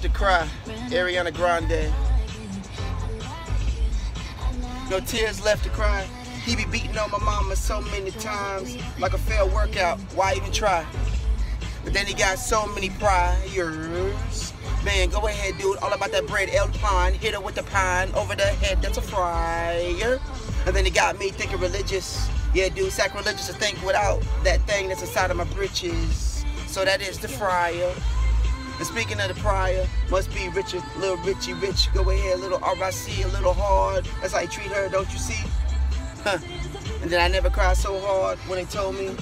Stop the Cry, Ariana Grande. No tears left to cry. He be beating on my mama so many times. Like a failed workout, why even try? But then he got so many priors. Man, go ahead, dude, all about that bread, El Pine. Hit her with the pine, over the head, that's a fryer. And then he got me thinking religious. Yeah, dude, sacrilegious to think without that thing that's inside of my britches. So that is the fryer. And speaking of the prior, must be richer, little Richie Rich. Go ahead, little R.I.C., a little hard. That's how you treat her, don't you see? Huh. And then I never cried so hard when they told me.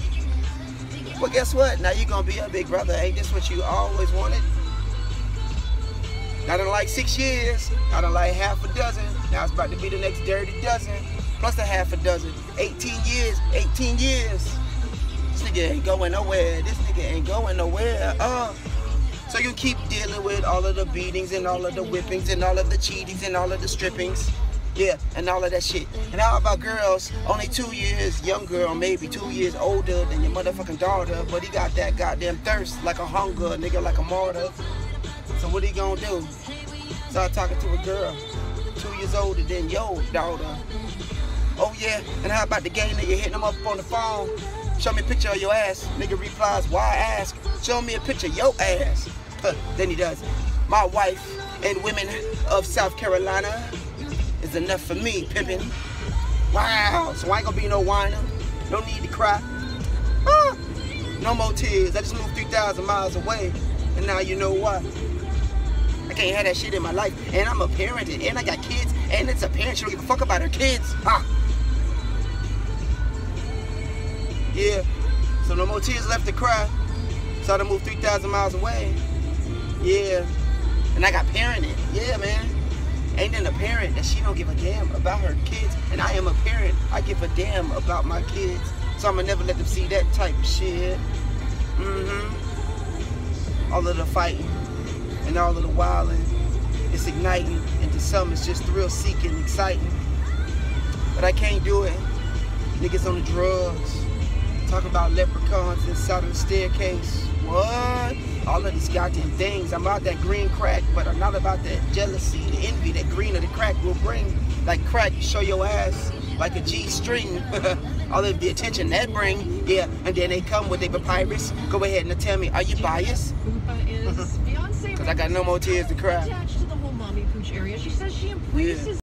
Well, guess what? Now you're going to be a big brother. Ain't this what you always wanted? I done like 6 years. I done like half a dozen. Now it's about to be the next dirty dozen. Plus the half a dozen. 18 years. This nigga ain't going nowhere. This nigga ain't going nowhere. So you keep dealing with all of the beatings and all of the whippings and all of the cheatings and all of the strippings. Yeah, and all of that shit. And how about girls? Only 2 years younger, or maybe 2 years older than your motherfucking daughter. But he got that goddamn thirst, like a hunger, nigga, like a martyr. So what he gonna do? Start talking to a girl 2 years older than your daughter. Oh yeah, and how about the game that you're hitting them up on the phone? Show me a picture of your ass. Nigga replies, why ask? Show me a picture of your ass. But then he does. My wife and women of South Carolina is enough for me, pimpin'. Wow, so I ain't gonna be no whiner. No need to cry. Ah, no more tears. I just moved 3,000 miles away. And now you know what? I can't have that shit in my life. And I'm a parent, and I got kids, and it's a parent. She don't give a fuck about her kids. Ah. Yeah, so no more tears left to cry. So I done moved 3,000 miles away. Yeah, and I got parented. Yeah, man. Ain't it a parent that she don't give a damn about her kids? And I am a parent. I give a damn about my kids. So I'ma never let them see that type of shit. All of the fighting and all of the wilding. It's igniting, and to some it's just thrill-seeking, exciting. But I can't do it. Niggas on the drugs. Talk about leprechauns inside of the staircase. What? All of these goddamn things. I'm about that green crack, but I'm not about that jealousy, the envy, that green or the crack will bring. Like crack, you show your ass like a G-string. All of the attention that bring. Yeah, and then they come with their papyrus. Go ahead and tell me, are you biased? Because I got no more tears to cry. Attached to the whole mommy pooch area. She says she embraces.